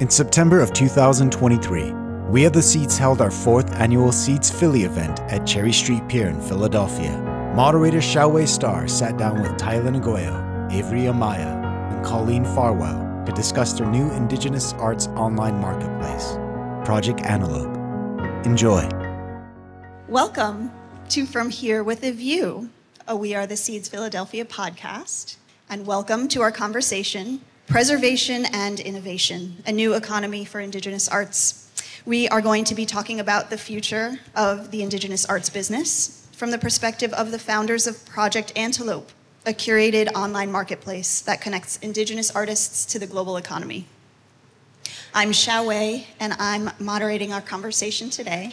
In September of 2023, We Are the Seeds held our fourth annual Seeds Philly event at Cherry Street Pier in Philadelphia. Moderator Xiao Hui Star sat down with Tailinh Agoyo, Avery Amaya, and Colleen Farwell to discuss their new Indigenous Arts online marketplace, Project Antelope. Enjoy. Welcome to From Here With A View, a We Are the Seeds Philadelphia podcast, and welcome to our conversation, Preservation and Innovation, a New Economy for Indigenous Arts. We are going to be talking about the future of the Indigenous arts business from the perspective of the founders of Project Antelope, a curated online marketplace that connects Indigenous artists to the global economy. I'm Xiao Hui, and I'm moderating our conversation today.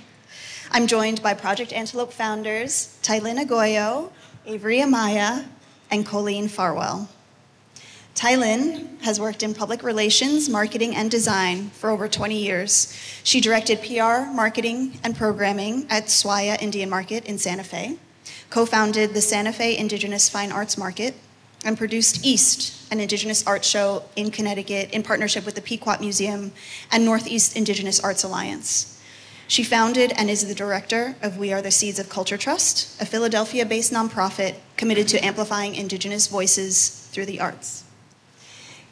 I'm joined by Project Antelope founders Tailinh Agoyo, Avery Amaya, and Colleen Farwell. Tailinh has worked in public relations, marketing, and design for over 20 years. She directed PR, marketing, and programming at Swaya Indian Market in Santa Fe, co-founded the Santa Fe Indigenous Fine Arts Market, and produced East, an Indigenous art show in Connecticut in partnership with the Pequot Museum and Northeast Indigenous Arts Alliance. She founded and is the director of We Are the Seeds of Culture Trust, a Philadelphia-based nonprofit committed to amplifying Indigenous voices through the arts.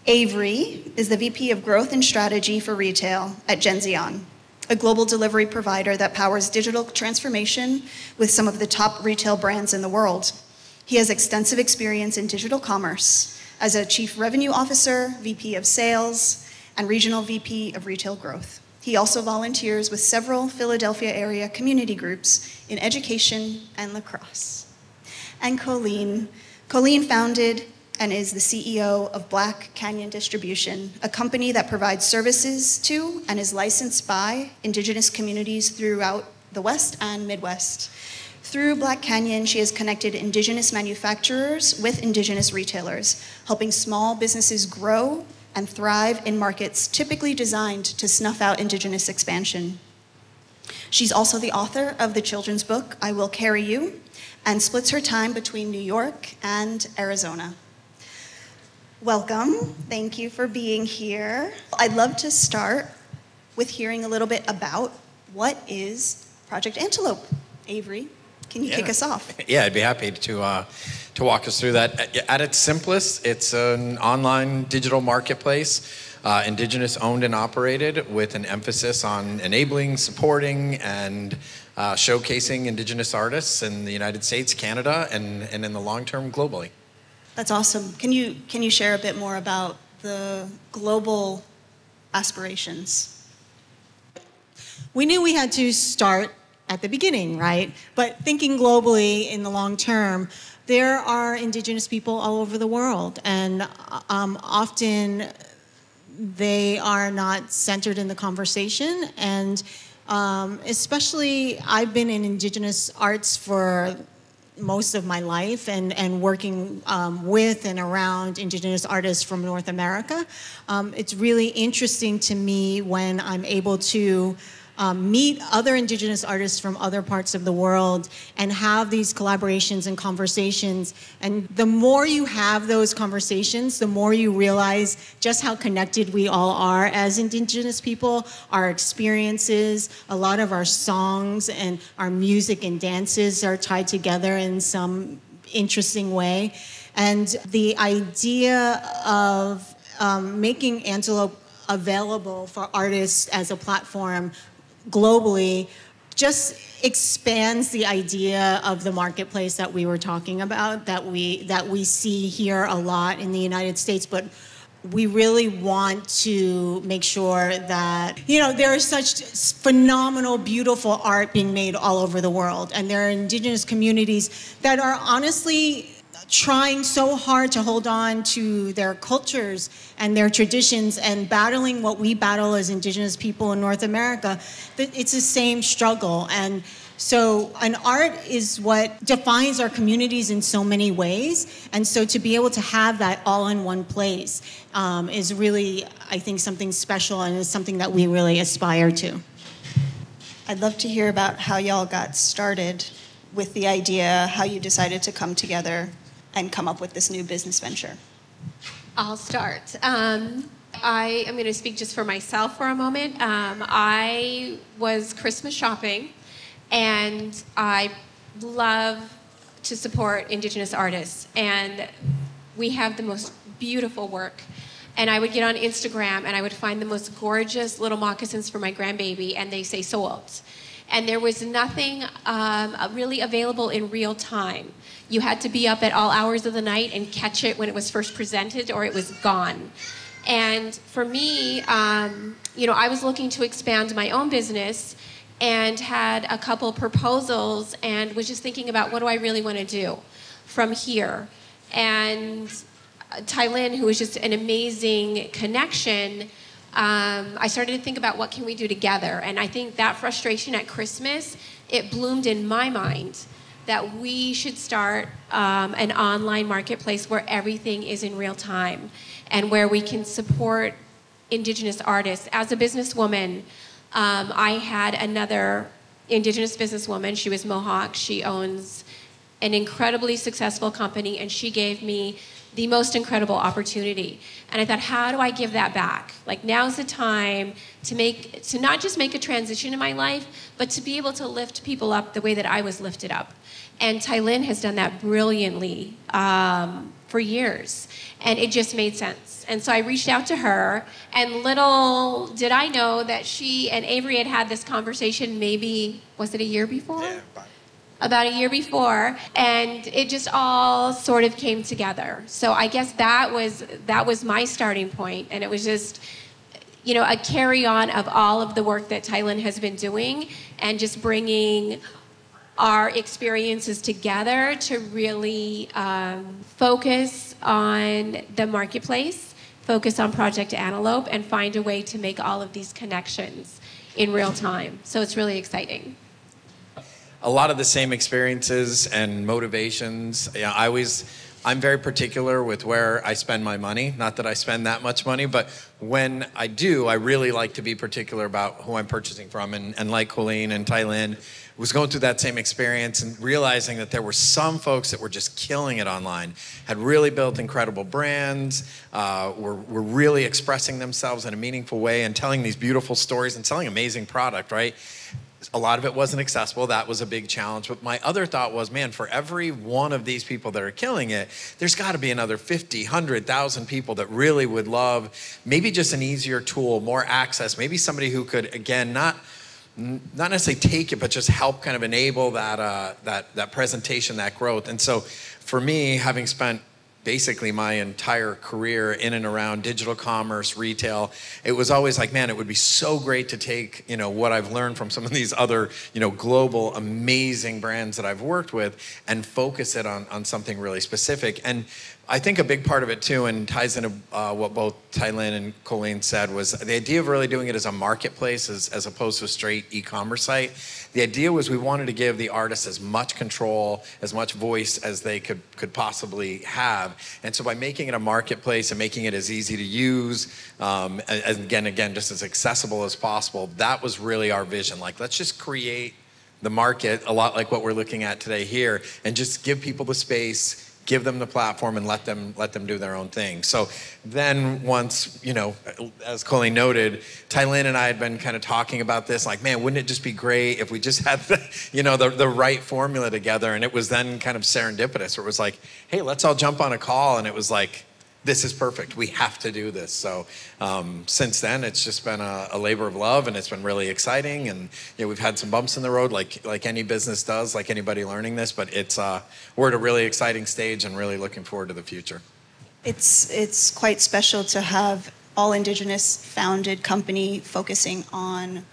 Avery is the VP of Growth and Strategy for Retail at Gen Zion, a global delivery provider that powers digital transformation with some of the top retail brands in the world. He has extensive experience in digital commerce as a Chief Revenue Officer, VP of Sales, and Regional VP of Retail Growth. He also volunteers with several Philadelphia area community groups in education and lacrosse. And Colleen founded and is the CEO of Black Canyon Distribution, a company that provides services to and is licensed by Indigenous communities throughout the West and Midwest. Through Black Canyon, she has connected Indigenous manufacturers with Indigenous retailers, helping small businesses grow and thrive in markets typically designed to snuff out Indigenous expansion. She's also the author of the children's book, I Will Carry You, and splits her time between New York and Arizona. Welcome, thank you for being here. I'd love to start with hearing a little bit about what is Project Antelope. Avery, can you kick us off? Yeah, I'd be happy to walk us through that. At its simplest, it's an online digital marketplace, Indigenous owned and operated, with an emphasis on enabling, supporting, and showcasing Indigenous artists in the United States, Canada, and in the long term, globally. That's awesome. Can you share a bit more about the global aspirations? We knew we had to start at the beginning, right? But thinking globally in the long term, there are Indigenous people all over the world, and often they are not centered in the conversation. And especially, I've been in Indigenous arts for most of my life, and working with and around Indigenous artists from North America. It's really interesting to me when I'm able to meet other Indigenous artists from other parts of the world and have these collaborations and conversations. And the more you have those conversations, the more you realize just how connected we all are as Indigenous people, our experiences, a lot of our songs and our music and dances are tied together in some interesting way. And the idea of making Antelope available for artists as a platform globally just expands the idea of the marketplace that we were talking about, that we see here a lot in the United States, but we really want to make sure that, you know, there is such phenomenal, beautiful art being made all over the world, and there are Indigenous communities that are honestly trying so hard to hold on to their cultures and their traditions, and battling what we battle as Indigenous people in North America. It's the same struggle. And so an art is what defines our communities in so many ways. And so to be able to have that all in one place is really, I think, something special, and is something that we really aspire to. I'd love to hear about how y'all got started with the idea, how you decided to come together and come up with this new business venture. I'll start. I am going to speak just for myself for a moment. I was Christmas shopping, and I love to support Indigenous artists, and we have the most beautiful work. And I would get on Instagram, and I would find the most gorgeous little moccasins for my grandbaby, and they say sold. And there was nothing really available in real time. You had to be up at all hours of the night and catch it when it was first presented, or it was gone. And for me, you know, I was looking to expand my own business and had a couple proposals and was just thinking about what do I really want to do from here. And Tailinh, who was just an amazing connection, I started to think about what can we do together. And I think that frustration at Christmas, it bloomed in my mind that we should start an online marketplace where everything is in real time and where we can support Indigenous artists. As a businesswoman, I had another Indigenous businesswoman. She was Mohawk. She owns an incredibly successful company, and she gave me the most incredible opportunity. And I thought, how do I give that back? Like, now's the time to not just make a transition in my life, but to be able to lift people up the way that I was lifted up. And Tailinh has done that brilliantly for years. And it just made sense. And so I reached out to her, and little did I know that she and Avery had had this conversation maybe, was it a year before? Yeah, about a year before, and it just all sort of came together. So I guess that was my starting point, and it was just, you know, a carry-on of all of the work that Tailinh has been doing, and just bringing our experiences together to really focus on the marketplace, focus on Project Antelope, and find a way to make all of these connections in real time. So it's really exciting. A lot of the same experiences and motivations. Yeah, I'm very particular with where I spend my money. Not that I spend that much money, but when I do, I really like to be particular about who I'm purchasing from. And like Colleen and Tailinh, was going through that same experience and realizing that there were some folks that were just killing it online, had really built incredible brands, were really expressing themselves in a meaningful way and telling these beautiful stories and selling amazing product, right? A lot of it wasn't accessible. That was a big challenge. But my other thought was, man, for every one of these people that are killing it, there's got to be another 50, 100,000 people that really would love maybe just an easier tool, more access, maybe somebody who could, again, not necessarily take it, but just help kind of enable that, that presentation, that growth. And so for me, having spent basically my entire career in and around digital commerce, retail, it was always like, man, it would be so great to take, you know, what I've learned from some of these other, you know, global amazing brands that I've worked with and focus it on something really specific. And I think a big part of it too, and ties into what both Tailinh and Colleen said, was the idea of really doing it as a marketplace as opposed to a straight e-commerce site. The idea was we wanted to give the artists as much control, as much voice as they could possibly have. And so by making it a marketplace and making it as easy to use, and again, just as accessible as possible, that was really our vision. Like, let's just create the market, a lot like what we're looking at today here, and just give people the space, give them the platform, and let them do their own thing. So then once, you know, as Colleen noted, Tailinh and I had been kind of talking about this, like, man, wouldn't it just be great if we just had the, you know, the right formula together? And it was then kind of serendipitous, where it was like, hey, let's all jump on a call. And it was like, this is perfect. We have to do this. So since then, it's just been a labor of love, and it's been really exciting. And you know, we've had some bumps in the road, like any business does, like anybody learning this. But it's we're at a really exciting stage, and really looking forward to the future. It's quite special to have all Indigenous founded company focusing on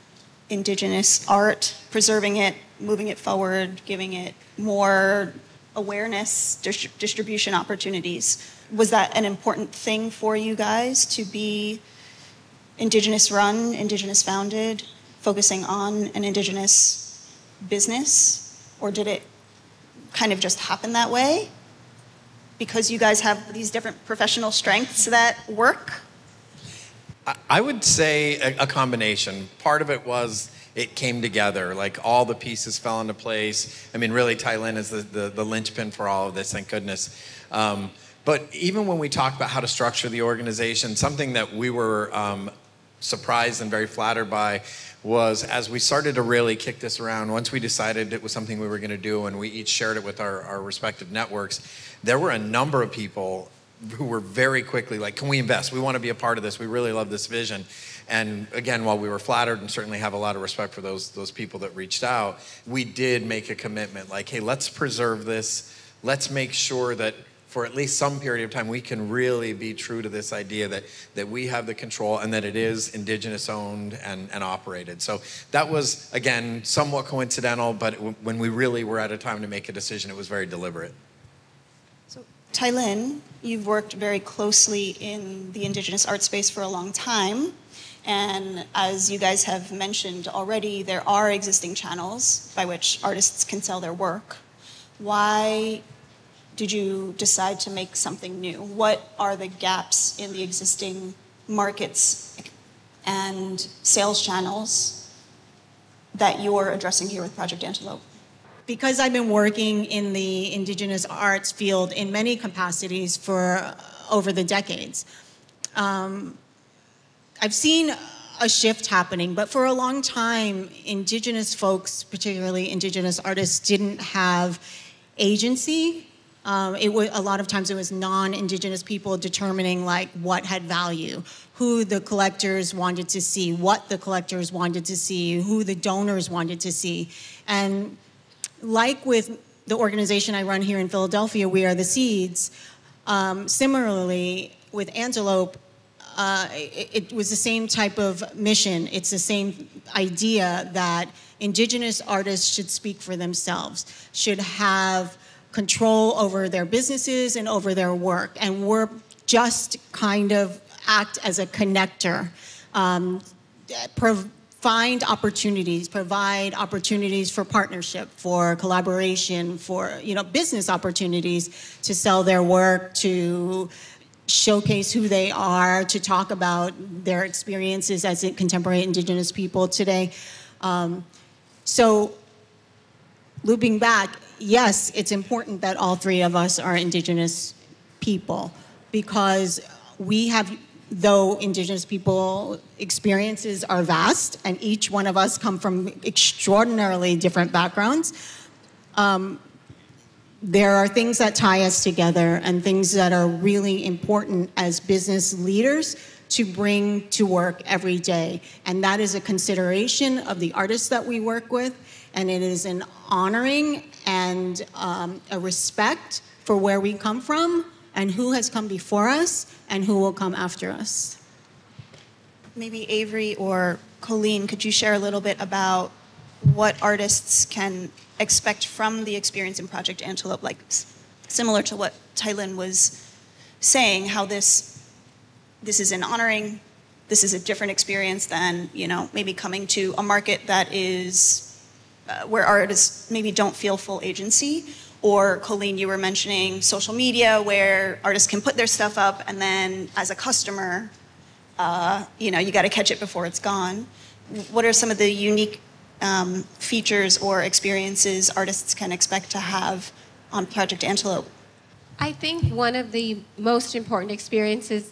Indigenous art, preserving it, moving it forward, giving it more awareness, distribution opportunities. Was that an important thing for you guys, to be Indigenous run, Indigenous founded, focusing on an Indigenous business? Or did it kind of just happen that way because you guys have these different professional strengths that work? I would say a combination. Part of it was it came together, like all the pieces fell into place. I mean, really, Tailinh is the linchpin for all of this, thank goodness. But even when we talk about how to structure the organization, something that we were surprised and very flattered by was as we started to really kick this around, once we decided it was something we were going to do and we each shared it with our respective networks, there were a number of people who were very quickly like, can we invest? We want to be a part of this. We really love this vision. And again, while we were flattered and certainly have a lot of respect for those people that reached out, we did make a commitment like, hey, let's preserve this. Let's make sure that for at least some period of time, we can really be true to this idea that we have the control and that it is indigenous owned and operated. So that was, again, somewhat coincidental, but when we really were at a time to make a decision, it was very deliberate. Tailinh, you've worked very closely in the indigenous art space for a long time. And as you guys have mentioned already, there are existing channels by which artists can sell their work. Why did you decide to make something new? What are the gaps in the existing markets and sales channels that you're addressing here with Project Antelope? Because I've been working in the indigenous arts field in many capacities for over the decades, I've seen a shift happening, but for a long time, indigenous folks, particularly indigenous artists, didn't have agency. A lot of times it was non-indigenous people determining like what had value, who the collectors wanted to see, what the collectors wanted to see, who the donors wanted to see. And like with the organization I run here in Philadelphia, We Are the Seeds, similarly with Antelope, it was the same type of mission. It's the same idea that indigenous artists should speak for themselves, should have control over their businesses and over their work. And we're just kind of act as a connector, provide opportunities for partnership, for collaboration, for business opportunities to sell their work, to showcase who they are, to talk about their experiences as contemporary indigenous people today. So looping back, yes, it's important that all three of us are indigenous people because we have, though indigenous people experiences are vast and each one of us come from extraordinarily different backgrounds, there are things that tie us together and things that are really important as business leaders to bring to work every day. And that is a consideration of the artists that we work with, and it is an honoring and a respect for where we come from and who has come before us and who will come after us. Maybe Avery or Colleen, could you share a little bit about what artists can expect from the experience in Project Antelope, like similar to what Tailinh was saying, how this is an honoring, this is a different experience than, maybe coming to a market that is where artists maybe don't feel full agency. Or Colleen, you were mentioning social media where artists can put their stuff up and then as a customer, you gotta catch it before it's gone. What are some of the unique features or experiences artists can expect to have on Project Antelope? I think one of the most important experiences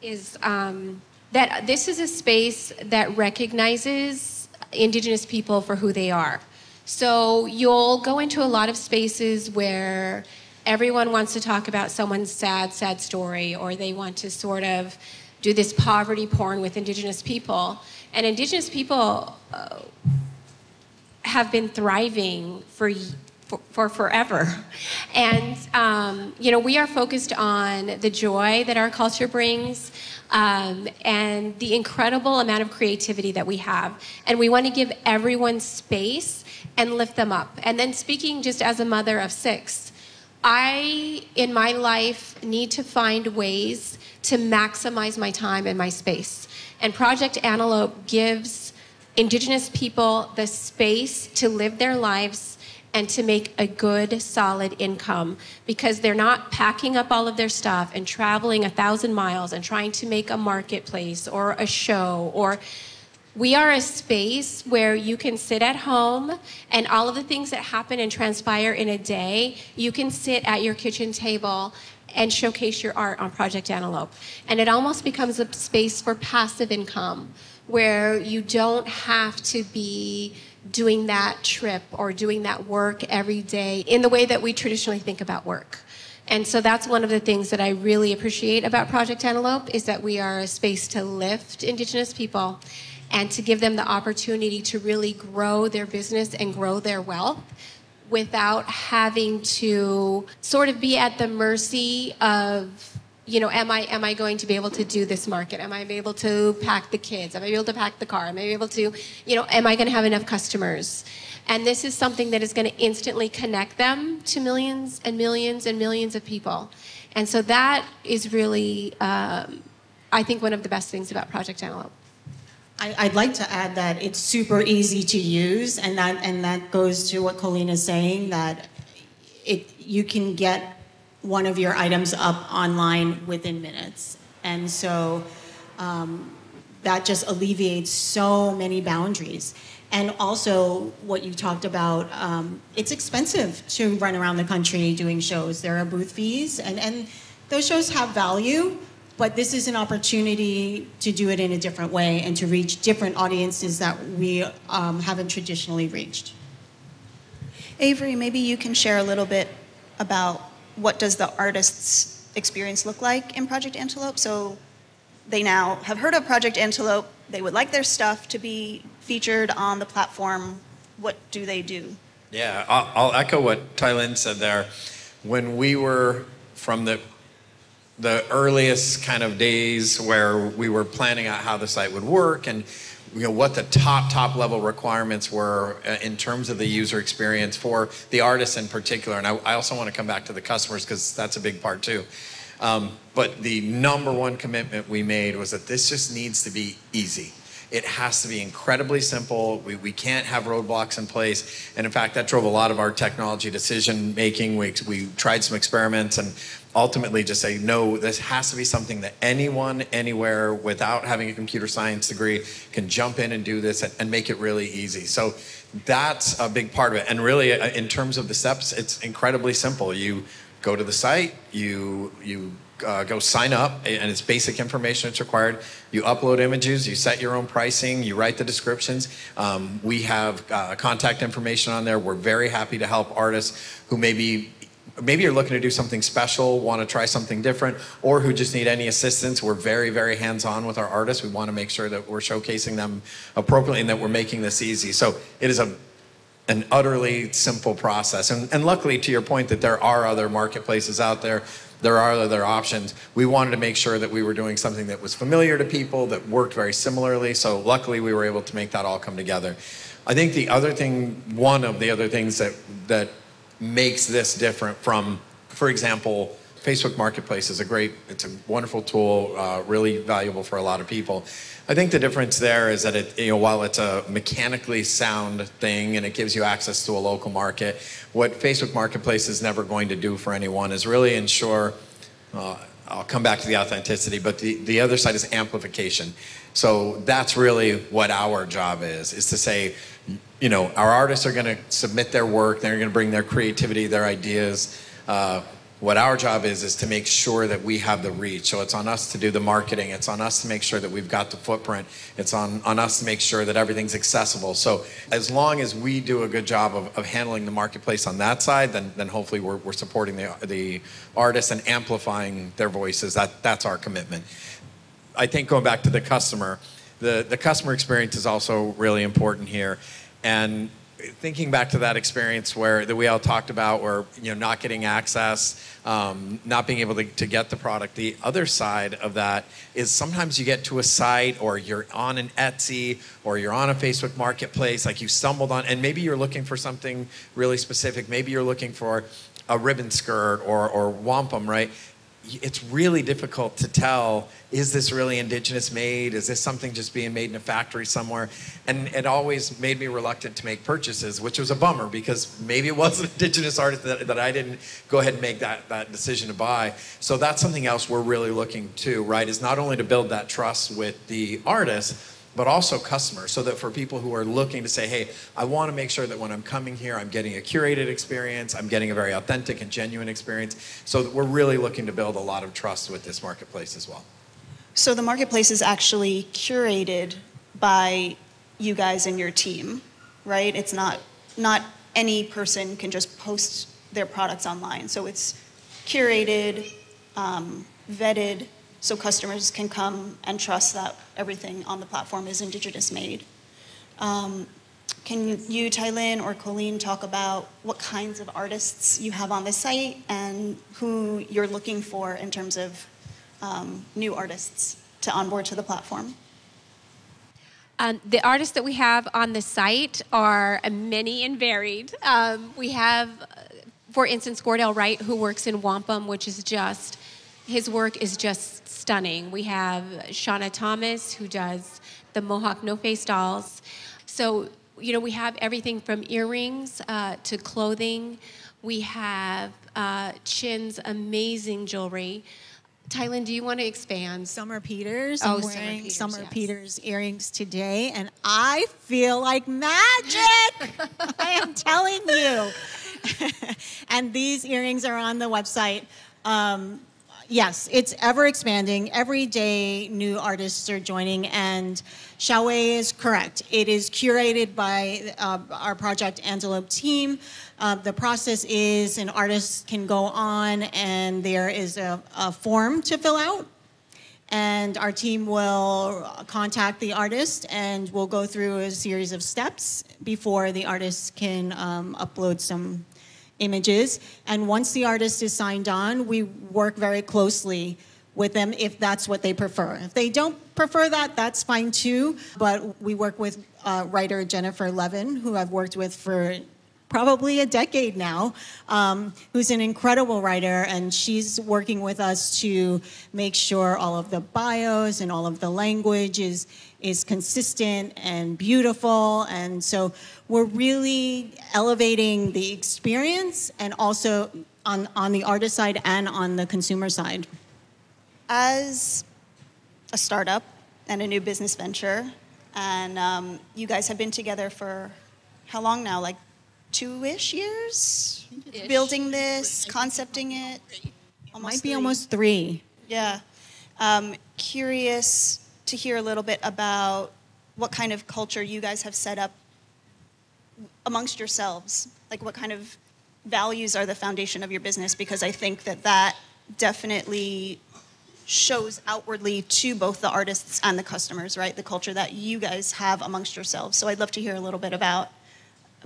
is that this is a space that recognizes indigenous people for who they are. So you'll go into a lot of spaces where everyone wants to talk about someone's sad story, or they want to sort of do this poverty porn with indigenous people. And indigenous people have been thriving for forever. And, we are focused on the joy that our culture brings and the incredible amount of creativity that we have. And we want to give everyone space and lift them up. And then speaking just as a mother of six, I, in my life, need to find ways to maximize my time and my space. And Project Antelope gives indigenous people the space to live their lives and to make a good, solid income, because they're not packing up all of their stuff and traveling 1,000 miles and trying to make a marketplace or a show. Or we are a space where you can sit at home and all of the things that happen and transpire in a day, you can sit at your kitchen table and showcase your art on Project Antelope. And it almost becomes a space for passive income where you don't have to be doing that trip or doing that work every day in the way that we traditionally think about work. And so that's one of the things that I really appreciate about Project Antelope is that we are a space to lift Indigenous people and to give them the opportunity to really grow their business and grow their wealth without having to sort of be at the mercy of, you know, am I going to be able to do this market? Am I able to pack the kids? Am I able to pack the car? Am I able to, you know, am I going to have enough customers? And this is something that is going to instantly connect them to millions and millions and millions of people. And so that is really, I think, one of the best things about Project Antelope. I'd like to add that it's super easy to use, and that goes to what Colleen is saying, that you can get one of your items up online within minutes. And so that just alleviates so many boundaries. And also what you talked about, it's expensive to run around the country doing shows. There are booth fees, and those shows have value. But this is an opportunity to do it in a different way and to reach different audiences that we haven't traditionally reached. Avery, maybe you can share a little bit about what does the artist's experience look like in Project Antelope? So they now have heard of Project Antelope. They would like their stuff to be featured on the platform. What do they do? Yeah, I'll echo what Tailinh said there. When we were from the earliest kind of days where we were planning out how the site would work and what the top level requirements were in terms of the user experience for the artists in particular. And I also want to come back to the customers because that's a big part too. But the number one commitment we made was that this just needs to be easy. It has to be incredibly simple. We can't have roadblocks in place. And in fact, that drove a lot of our technology decision making. We tried some experiments and ultimately just say, no, this has to be something that anyone, anywhere, without having a computer science degree, can jump in and do this and make it really easy. So that's a big part of it. And really, in terms of the steps, it's incredibly simple. You go to the site, you go sign up, and it's basic information that's required. You upload images, you set your own pricing, you write the descriptions. We have contact information on there. We're very happy to help artists who maybe you're looking to do something special, want to try something different, or who just need any assistance. We're very, very hands-on with our artists. We want to make sure that we're showcasing them appropriately and that we're making this easy. So it is an utterly simple process. And luckily, to your point, that there are other marketplaces out there. There are other options. We wanted to make sure that we were doing something that was familiar to people, that worked very similarly. So luckily, we were able to make that all come together. I think the other thing, one of the other things that makes this different from, for example, Facebook Marketplace is it's a wonderful tool, really valuable for a lot of people. I think the difference there is that while it's a mechanically sound thing and it gives you access to a local market, what Facebook Marketplace is never going to do for anyone is really ensure, I'll come back to the authenticity, but the other side is amplification. So that's really what our job is to say, our artists are going to submit their work, they're going to bring their creativity, their ideas. What our job is to make sure that we have the reach. So it's on us to do the marketing, it's on us to make sure that we've got the footprint, it's on us to make sure that everything's accessible. So as long as we do a good job of handling the marketplace on that side, then hopefully we're supporting the artists and amplifying their voices. That's our commitment. I think going back to the customer, the customer experience is also really important here. And thinking back to that experience that we all talked about, where not getting access, not being able to get the product, the other side of that is sometimes you get to a site or you're on an Etsy or you're on a Facebook Marketplace, like you stumbled on, and maybe you're looking for something really specific. Maybe you're looking for a ribbon skirt or wampum, right? It's really difficult to tell, is this really indigenous made? Is this something just being made in a factory somewhere? And it always made me reluctant to make purchases, which was a bummer because maybe it was an indigenous artist that I didn't go ahead and make that decision to buy. So that's something else we're really looking to, right? Is not only to build that trust with the artist, but also customers, so that for people who are looking to say, hey, I want to make sure that when I'm coming here, I'm getting a curated experience, I'm getting a very authentic and genuine experience, so that we're really looking to build a lot of trust with this marketplace as well. So the marketplace is actually curated by you guys and your team, right? It's not any person can just post their products online. So it's curated, vetted, so customers can come and trust that everything on the platform is indigenous made. Can you, Tailinh or Colleen, talk about what kinds of artists you have on the site and who you're looking for in terms of new artists to onboard to the platform? The artists that we have on the site are many and varied. We have, for instance, Gordell Wright, who works in wampum, which is just, his work is just stunning. We have Shauna Thomas, who does the Mohawk no-face dolls. So, you know, we have everything from earrings to clothing. We have Chin's amazing jewelry. Tailinh, do you want to expand? Summer Peters. I'm wearing Summer Peters earrings today, and I feel like magic. I am telling you. And these earrings are on the website. Yes, it's ever expanding. Every day, new artists are joining, and Xiaowei is correct. It is curated by our Project Antelope team. The process is an artist can go on, and there is a form to fill out, and our team will contact the artist, and we'll go through a series of steps before the artist can upload some images. And once the artist is signed on, we work very closely with them if that's what they prefer. If they don't prefer that, that's fine too. But we work with writer Jennifer Levin, who I've worked with for probably a decade now, who's an incredible writer, and she's working with us to make sure all of the bios and all of the language is consistent and beautiful. And so we're really elevating the experience, and also on the artist side and on the consumer side. As a startup and a new business venture, and you guys have been together for how long now? Like 2-ish years? Ish. Building this, concepting it. It might be almost three. Yeah. Curious to hear a little bit about what kind of culture you guys have set up amongst yourselves. Like, what kind of values are the foundation of your business? Because I think that that definitely shows outwardly to both the artists and the customers, right? The culture that you guys have amongst yourselves. So I'd love to hear a little bit about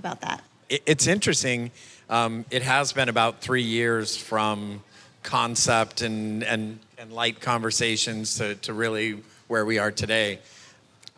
that. It's interesting. It has been about 3 years from concept and light conversations to really where we are today.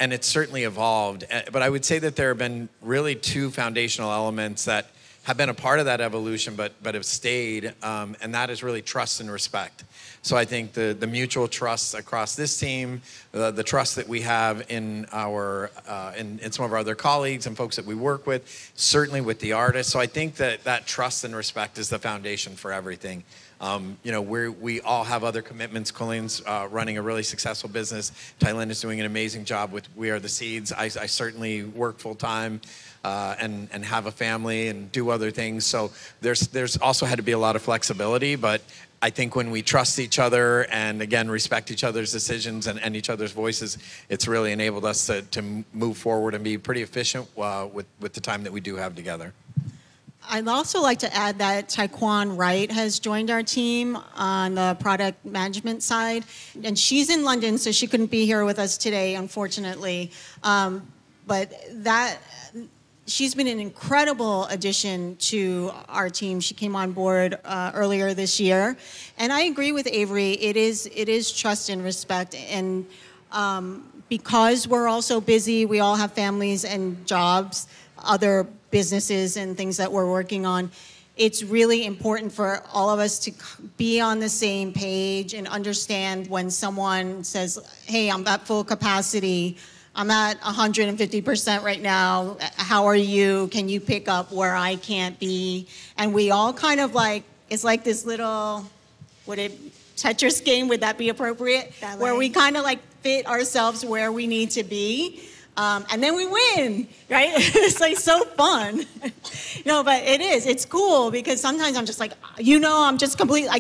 And it's certainly evolved. But I would say that there have been really two foundational elements that have been a part of that evolution but have stayed, and that is really trust and respect. So I think the mutual trust across this team, the trust that we have in our in some of our other colleagues and folks that we work with, certainly with the artists. So I think that trust and respect is the foundation for everything. You know, we all have other commitments. Colleen's running a really successful business. Tailinh is doing an amazing job with We Are the Seeds. I certainly work full time and have a family and do other things. So there's also had to be a lot of flexibility, but I think when we trust each other and, again, respect each other's decisions and each other's voices, it's really enabled us to move forward and be pretty efficient with the time that we do have together. I'd also like to add that Taekwon Wright has joined our team on the product management side. And she's in London, so she couldn't be here with us today, unfortunately. But she's been an incredible addition to our team. She came on board earlier this year. And I agree with Avery. It is trust and respect. And because we're all so busy, we all have families and jobs, other businesses and things that we're working on, it's really important for all of us to be on the same page and understand when someone says, hey, I'm at full capacity, I'm at 150% right now, how are you, can you pick up where I can't be? And we all kind of like, it's like this little, would it, Tetris game, would that be appropriate? Ballet. Where we kind of like fit ourselves where we need to be. And then we win, right? It's like so fun. No, but it is, it's cool because sometimes I'm just like, you know, I'm just completely, I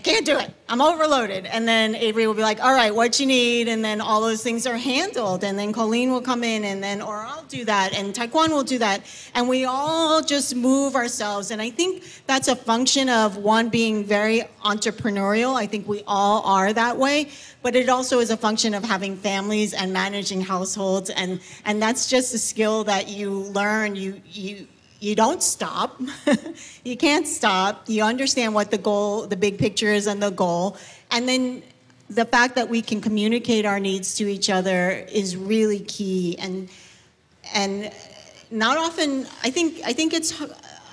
can't do it. I'm overloaded. And then Avery will be like, all right, what you need? And then all those things are handled. And then Colleen will come in and then, or I'll do that. And Taekwon will do that. And we all just move ourselves. And I think that's a function of one being very entrepreneurial. I think we all are that way. But it also is a function of having families and managing households. And that's just a skill that you learn. You don't stop, you can't stop, you understand what the goal, the big picture is and the goal. And then the fact that we can communicate our needs to each other is really key. And not often, I think it's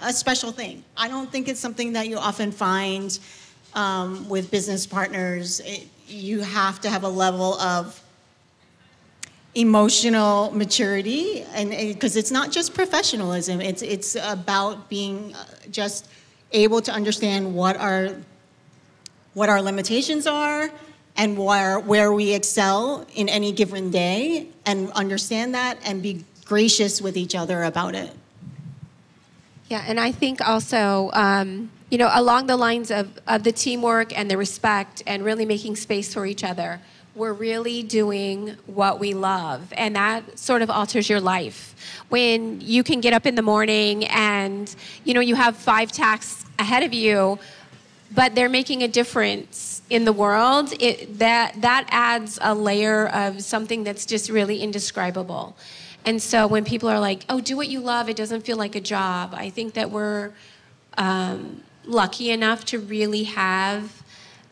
a special thing. I don't think it's something that you often find with business partners. You have to have a level of emotional maturity, and because it's not just professionalism, it's about being just able to understand what our limitations are and where we excel in any given day, and understand that and be gracious with each other about it. Yeah, and I think also you know, along the lines of the teamwork and the respect and really making space for each other, we're really doing what we love. And that sort of alters your life. When you can get up in the morning and, you know, you have 5 tasks ahead of you, but they're making a difference in the world, that adds a layer of something that's just really indescribable. And so when people are like, oh, do what you love, it doesn't feel like a job. I think that we're lucky enough to really have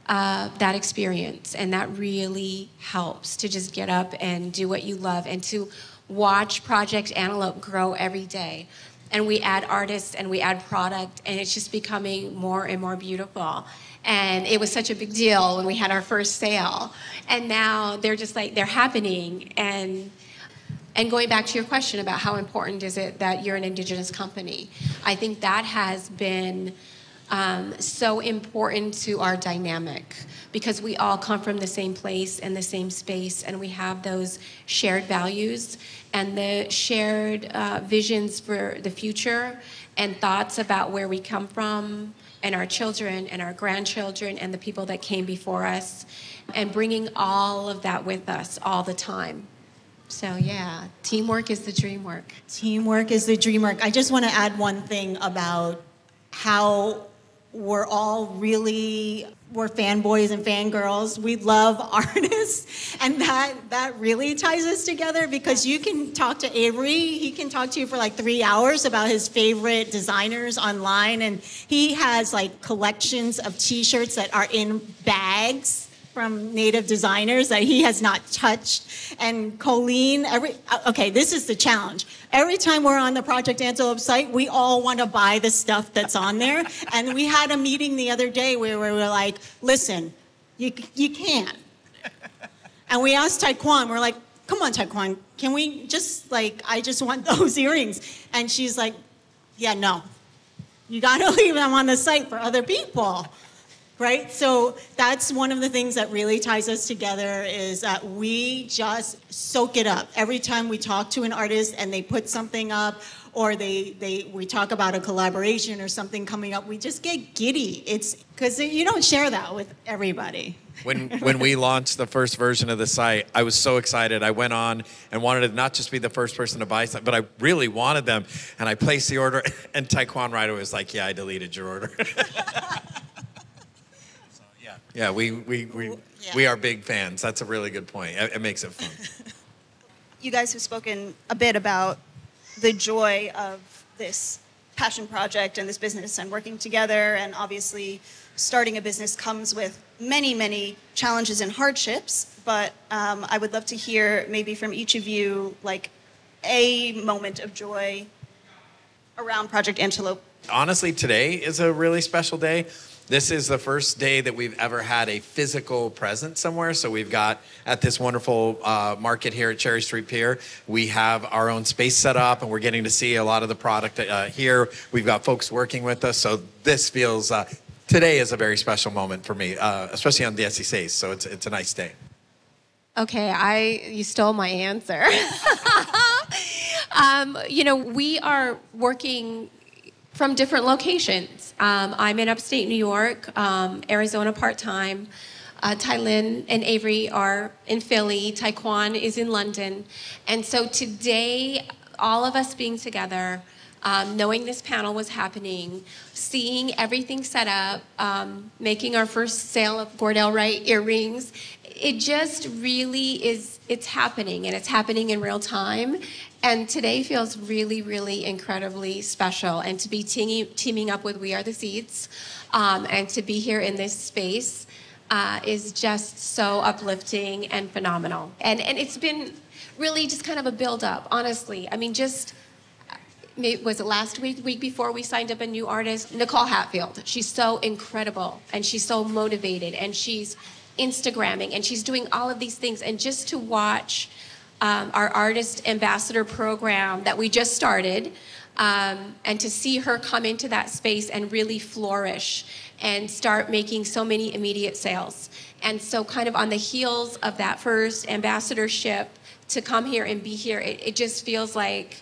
that experience, and that really helps to just get up and do what you love and to watch Project Antelope grow every day. And we add artists and we add product, and it's just becoming more and more beautiful. And it was such a big deal when we had our first sale, and now they're just like, they're happening. And going back to your question about how important is it that you're an Indigenous company, I think that has been so important to our dynamic, because we all come from the same place and the same space, and we have those shared values and the shared visions for the future and thoughts about where we come from and our children and our grandchildren and the people that came before us, and bringing all of that with us all the time. So yeah, teamwork is the dream work. Teamwork is the dream work. I just want to add one thing about how we're all really, we're fanboys and fangirls. We love artists, and that really ties us together, because you can talk to Avery, he can talk to you for like 3 hours about his favorite designers online, and he has like collections of t-shirts that are in bags from Native designers that he has not touched. And Colleen, okay, this is the challenge. Every time we're on the Project Antelope site, we all want to buy the stuff that's on there. And we had a meeting the other day where we were like, listen, you can't. And we asked Taekwon, we're like, come on, Taekwon, can we just like, I just want those earrings. And she's like, yeah, no. You gotta leave them on the site for other people. Right? So that's one of the things that really ties us together, is that we just soak it up. Every time we talk to an artist and they put something up, or we talk about a collaboration or something coming up, we just get giddy. It's because you don't share that with everybody. When we launched the first version of the site, I was so excited. I went on and wanted to not just be the first person to buy something, but I really wanted them. And I placed the order, and Taekwon Wright was like, yeah, I deleted your order. Yeah, we are big fans. That's a really good point. It makes it fun. You guys have spoken a bit about the joy of this passion project and this business and working together. And obviously, starting a business comes with many, many challenges and hardships. But I would love to hear maybe from each of you, like, a moment of joy around Project Antelope. Honestly, today is a really special day. This is the first day that we've ever had a physical presence somewhere. So we've got, at this wonderful market here at Cherry Street Pier, we have our own space set up, and we're getting to see a lot of the product here. We've got folks working with us. So this feels, today is a very special moment for me, especially on the SECs. So it's a nice day. Okay, you stole my answer. We are working from different locations. I'm in upstate New York, Arizona part-time. Tailinh and Avery are in Philly. Taekwon is in London. And so today, all of us being together, knowing this panel was happening, seeing everything set up, making our first sale of Gordell Wright earrings, it just really is, it's happening, and it's happening in real time. And today feels really, really incredibly special. And to be teaming up with We Are the Seeds and to be here in this space is just so uplifting and phenomenal. And it's been really just kind of a build-up, honestly. I mean, just, was it last week, week before, we signed up a new artist, Nicole Hatfield. She's so incredible, and she's so motivated, and she's Instagramming, and she's doing all of these things. And just to watch our Artist Ambassador program that we just started, and to see her come into that space and really flourish and start making so many immediate sales. And so kind of on the heels of that first ambassadorship, to come here and be here, it just feels like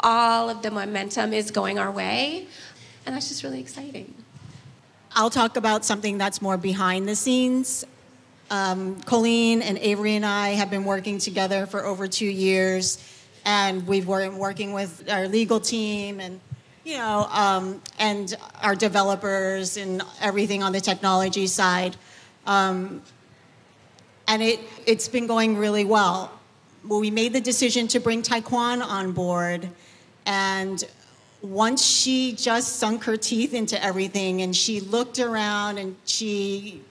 all of the momentum is going our way. And that's just really exciting. I'll talk about something that's more behind the scenes. Colleen and Avery and I have been working together for over 2 years, and we've been working with our legal team and, and our developers and everything on the technology side. And it's been going really well. We made the decision to bring Taekwon on board, and once she just sunk her teeth into everything and she looked around and she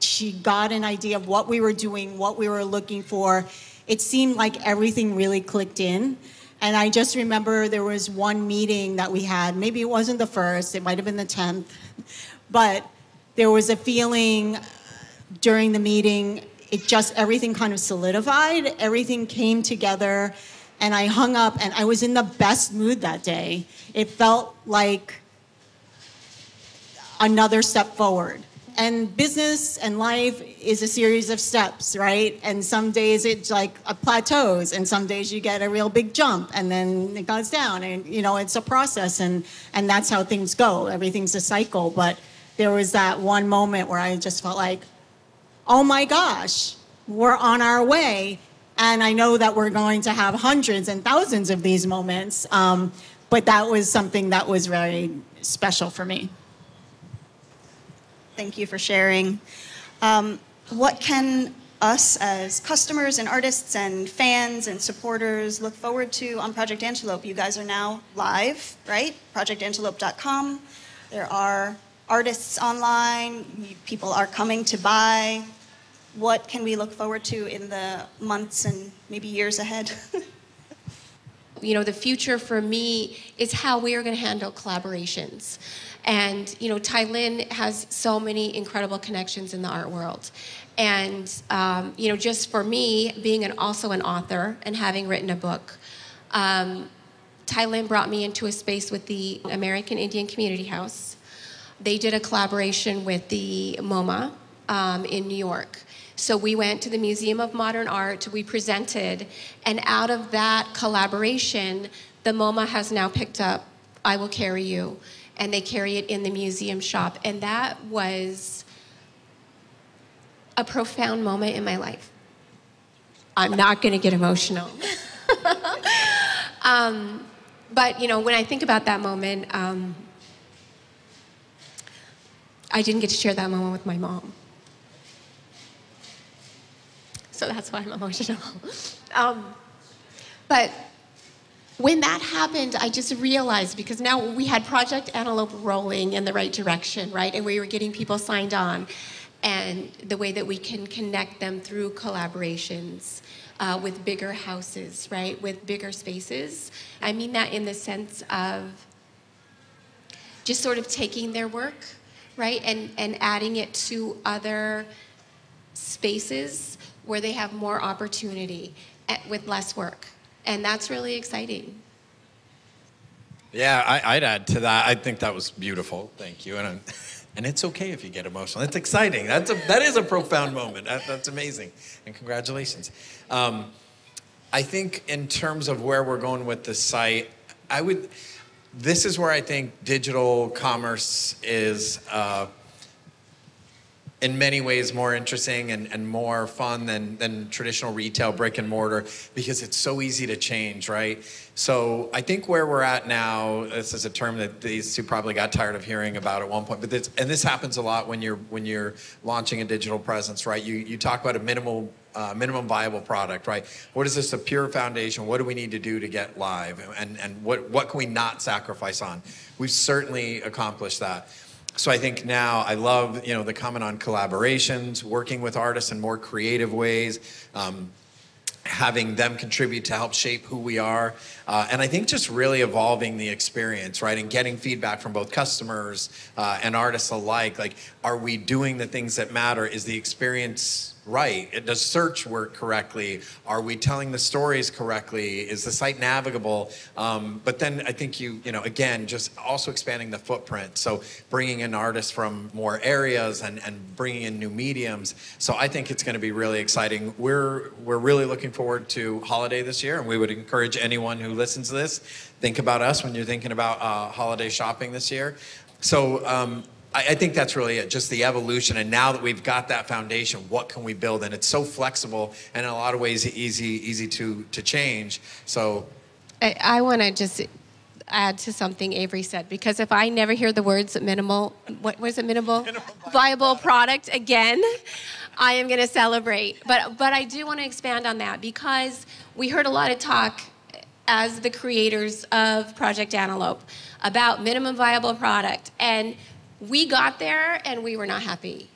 got an idea of what we were doing, what we were looking for, it seemed like everything really clicked in. And I just remember there was one meeting that we had, maybe it wasn't the first, it might have been the 10th, but there was a feeling during the meeting, it just, everything kind of solidified, everything came together, and I hung up, and I was in the best mood that day. It felt like another step forward. And business and life is a series of steps, right? And some days it's like a plateaus, and some days you get a real big jump, and then it goes down, and it's a process, and that's how things go. Everything's a cycle, but there was that one moment where I just felt like, oh my gosh, we're on our way. And I know that we're going to have hundreds and thousands of these moments, but that was something that was very special for me. Thank you for sharing. What can us as customers and artists and fans and supporters look forward to on Project Antelope? You guys are now live, right? ProjectAntelope.com. There are artists online, people are coming to buy. What can we look forward to in the months and maybe years ahead? The future for me is how we are going to handle collaborations. And, Tailinh has so many incredible connections in the art world. And, just for me, being also an author and having written a book, Tailinh brought me into a space with the American Indian Community House. They did a collaboration with the MoMA in New York. So we went to the Museum of Modern Art, we presented, and out of that collaboration, the MoMA has now picked up I Will Carry You, and they carry it in the museum shop. And that was a profound moment in my life. I'm not gonna get emotional. But when I think about that moment, I didn't get to share that moment with my mom. So that's why I'm emotional. But when that happened, I just realized, because now we had Project Antelope rolling in the right direction, right? And we were getting people signed on, and the way that we can connect them through collaborations with bigger houses, right? With bigger spaces. I mean that in the sense of just sort of taking their work, right, and adding it to other spaces where they have more opportunity with less work. And that's really exciting. Yeah, I'd add to that. I think that was beautiful. Thank you. And And it's okay if you get emotional. It's exciting. That is a profound moment. That's amazing. And congratulations. I think in terms of where we're going with the site, this is where I think digital commerce is in many ways more interesting and more fun than traditional retail brick and mortar, because it's so easy to change, right? So I think where we're at now, this is a term that these two probably got tired of hearing about at one point, but this happens a lot when you're launching a digital presence, right? You talk about a minimum viable product, right? What is this, a pure foundation? What do we need to do to get live? And what can we not sacrifice on? We've certainly accomplished that. So I think now I love, the comment on collaborations, working with artists in more creative ways, having them contribute to help shape who we are. And I think just really evolving the experience, right? And getting feedback from both customers and artists alike. Like, are we doing the things that matter? Is the experience right? Does search work correctly? Are we telling the stories correctly? Is the site navigable? But then I think again, just also expanding the footprint. So bringing in artists from more areas and bringing in new mediums. So I think it's going to be really exciting. We're really looking forward to holiday this year, and we would encourage anyone who listens to this, think about us when you're thinking about holiday shopping this year. So I think that's really it, just the evolution. And now that we've got that foundation, what can we build? And it's so flexible and in a lot of ways easy to change. So I want to just add to something Avery said, because if I never hear the words minimal, what was it, minimal viable product again, I am going to celebrate. But I do want to expand on that, because we heard a lot of talk as the creators of Project Antelope about minimum viable product. And we got there and we were not happy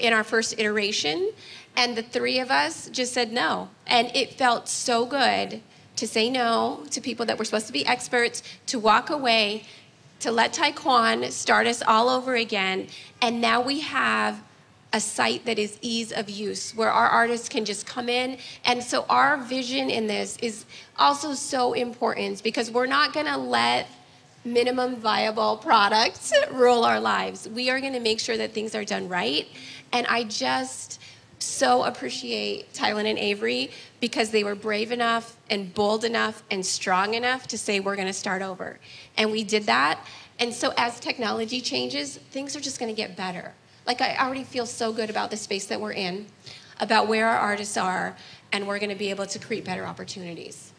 in our first iteration. And the three of us just said no. And it felt so good to say no to people that were supposed to be experts, to walk away, to let Taekwon start us all over again. And now we have a site that is ease of use, where our artists can just come in. And so our vision in this is also so important, because we're not gonna let minimum viable products rule our lives. We are gonna make sure that things are done right. And I just so appreciate Tailinh and Avery, because they were brave enough and bold enough and strong enough to say, we're gonna start over. And we did that. And so as technology changes, things are just gonna get better. Like, I already feel so good about the space that we're in, about where our artists are, and we're going to be able to create better opportunities.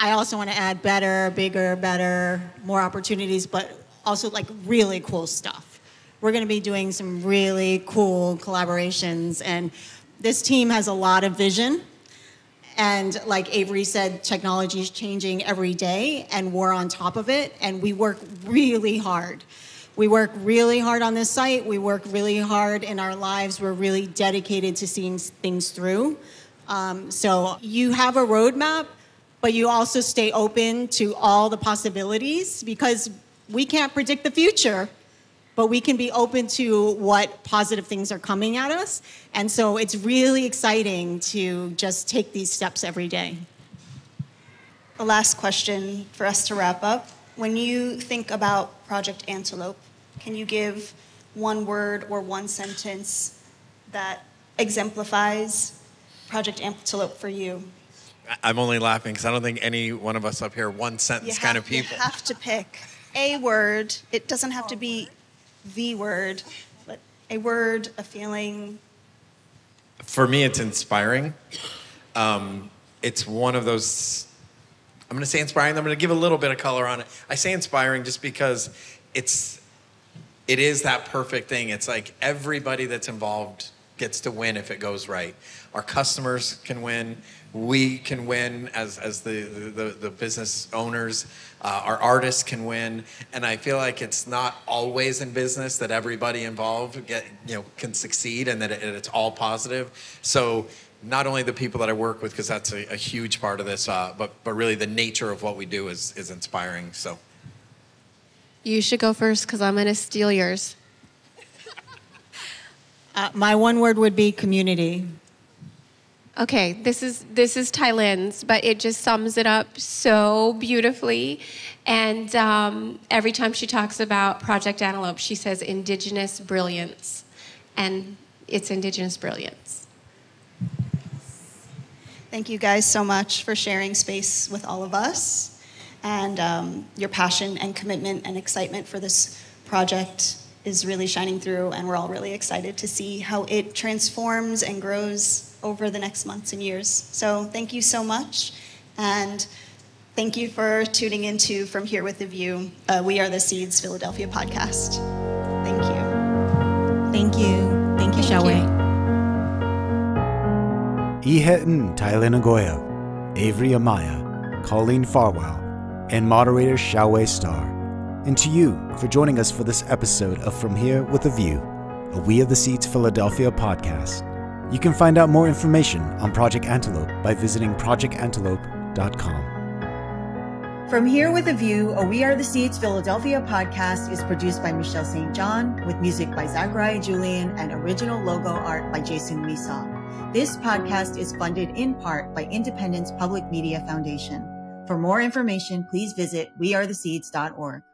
I also want to add better, bigger, better, more opportunities, but also like really cool stuff. We're going to be doing some really cool collaborations, and this team has a lot of vision. And like Avery said, technology is changing every day, and we're on top of it, and we work really hard. We work really hard on this site. We work really hard in our lives. We're really dedicated to seeing things through. So you have a roadmap, but you also stay open to all the possibilities, because we can't predict the future, but we can be open to what positive things are coming at us. And so it's really exciting to just take these steps every day. The last question for us to wrap up. When you think about Project Antelope, can you give one word or one sentence that exemplifies Project Antelope for you? I'm only laughing because I don't think any one of us up here are one sentence kind of people. You have to pick a word. It doesn't have to be the word, but a word, a feeling. For me, it's inspiring. It's one of those, I'm going to say inspiring, I'm going to give a little bit of color on it. I say inspiring just because it is that perfect thing. It's like everybody that's involved gets to win if it goes right. Our customers can win. We can win as the business owners. Our artists can win. And I feel like it's not always in business that everybody involved can succeed, and that it's all positive. So not only the people that I work with, because that's a huge part of this, but really the nature of what we do is inspiring, so. You should go first, because I'm gonna steal yours. My one word would be community. Okay, this is Tailin's, but it just sums it up so beautifully. And every time she talks about Project Antelope, she says Indigenous brilliance, and it's Indigenous brilliance. Thank you guys so much for sharing space with all of us, and your passion and commitment and excitement for this project is really shining through, and we're all really excited to see how it transforms and grows over the next months and years. So thank you so much, and thank you for tuning into From Here With A View, We Are The Seeds Philadelphia podcast. Thank you. Thank you. Thank you, Xiaowei. Ihe'en Tailinh Agoyo, Avery Amaya, Colleen Farwell, and moderator Xiaowei Star. And to you for joining us for this episode of From Here With A View, a We Are The Seeds Philadelphia podcast. You can find out more information on Project Antelope by visiting projectantelope.com. From Here With A View, a We Are The Seeds Philadelphia podcast is produced by Michelle St. John, with music by Zachary Julian and original logo art by Jason Wiesaw. This podcast is funded in part by Independence Public Media Foundation. For more information, please visit wearetheseeds.org.